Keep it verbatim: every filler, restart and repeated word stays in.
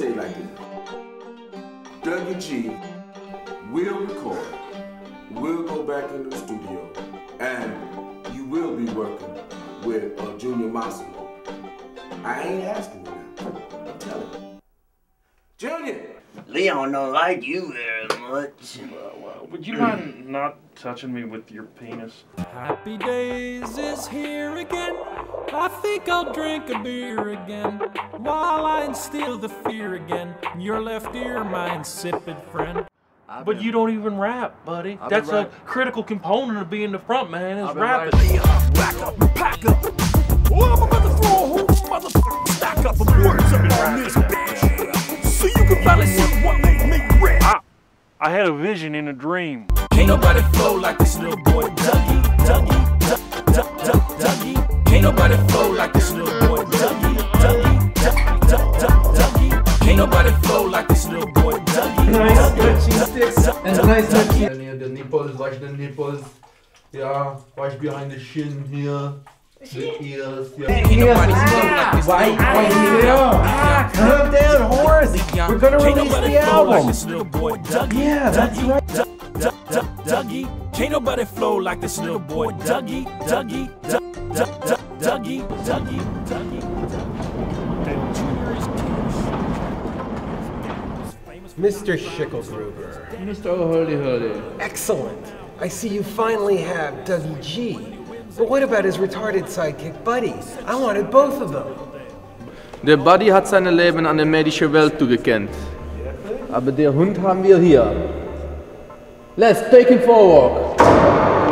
me tell you like this. Dougie G will record, will go back into the studio, and you will be working with uh, Junior Mosley. I ain't asking you now. I'm telling you. Junior! Leon don't like you very much. Well, well, would you mind not touching me with your penis? Happy days is here again. I think I'll drink a beer again. While I instill the fear again. Your left ear, my insipid friend. I've but been, you don't even rap, buddy. I've That's a critical component of being the front man, is rapping. Right. Back up, pack up. Oh, I'm about to throw a whole motherfucking stack up of words up on this bitch. I had a vision in a dream. Can't nobody flow like this little boy Dougie, Dougie, Dougie, Dougie. Can't nobody flow like this little boy Dougie, Dougie, Dougie, Dougie. Can't nobody flow like this little boy Dougie. Nice touching sticks and nice touching. Near the nipples, watch the nipples. Yeah, watch behind the shin here. The ears, yeah. Ears, ah, right, right here. Ah, calm down, Horace. We're gonna release the album. Yeah, that's right. Dougie, can't nobody flow like this little boy Dougie, Dougie, Dougie, Dougie, Dougie, Dougie. Mister Schickelberger. Mister Holyholy. Excellent. I see you finally have Dougie G. But what about his retarded sidekick Buddy? I wanted both of them. Der Buddy hat sein Leben an der medischen Welt zugekannt. Aber der Hund haben wir hier. Let's take him for a walk.